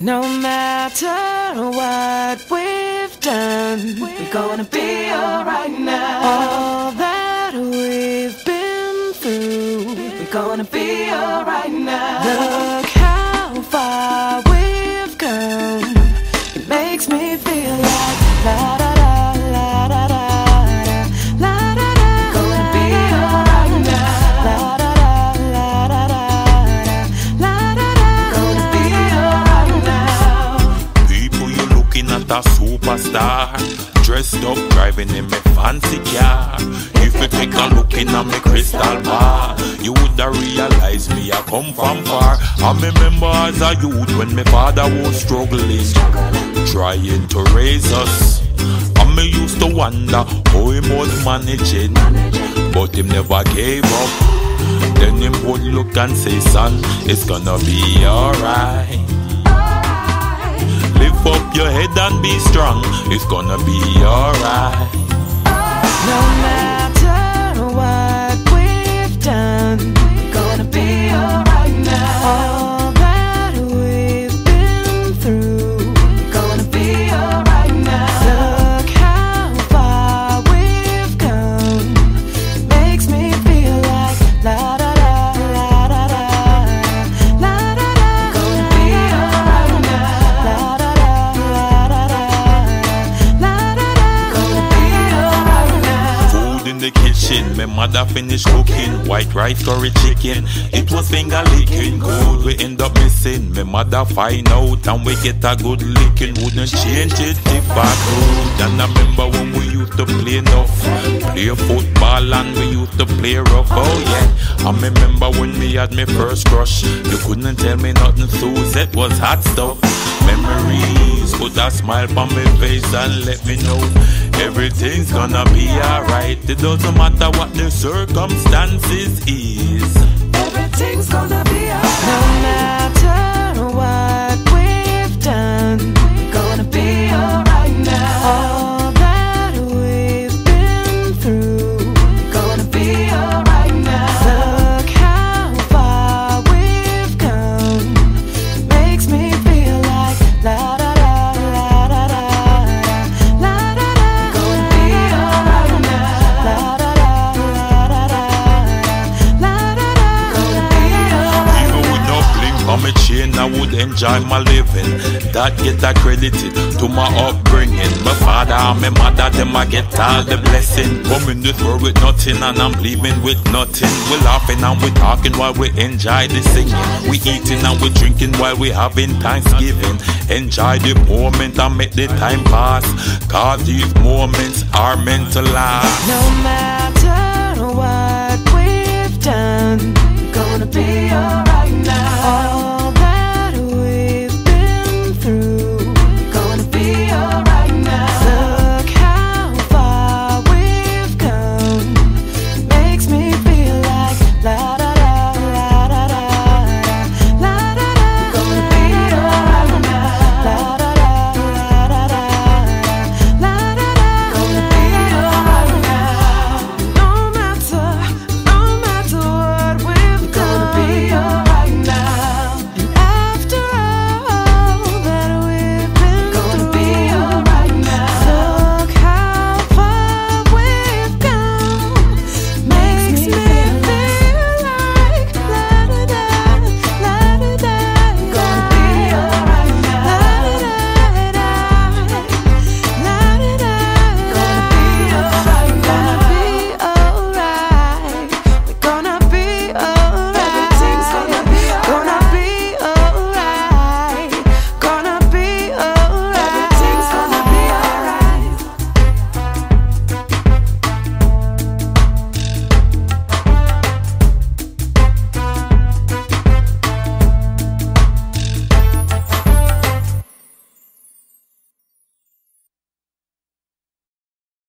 No matter what we've done, we're gonna be alright now. All that we've been through, we're gonna be alright now. Look how far we've come, it makes me feel like that. A superstar, dressed up, driving in my fancy car. If you take a look in at my crystal bar, you woulda realize me I come from far. I remember as a youth when my father was struggling, trying to raise us. And me used to wonder how he was managing, but him never gave up. Then him would look and say, son, it's gonna be alright. Lift up your head and be strong, it's gonna be alright. No matter what we've done, we're gonna be alright now. All that we've been through, we're gonna be alright now. Look how far we've come, it makes me feel like la da. The kitchen, my mother finished cooking white rice, curry chicken. It was finger licking good. We end up missing. My mother find out and we get a good licking. Wouldn't change it if I could. And I remember when we used to play enough, play football and we used to play rough. Oh yeah, I remember when we had my first crush. You couldn't tell me nothing, Suze, it was hot stuff. Memories put a smile on my face and let me know everything's gonna be alright. It doesn't matter what the circumstances is, everything's gonna be alright. No matter what we've done, we're gonna be alright now. All that we've been through, we're gonna be alright now. Look how far we've come, it makes me feel like la da. My chain, I would enjoy my living. That get accredited to my upbringing. My father and my mother, them I get all the blessing. Come in this world with nothing and I'm leaving with nothing. We laughing and we talking while we enjoy the singing. We eating and we drinking while we having Thanksgiving. Enjoy the moment and make the time pass, cause these moments are meant to last. No matter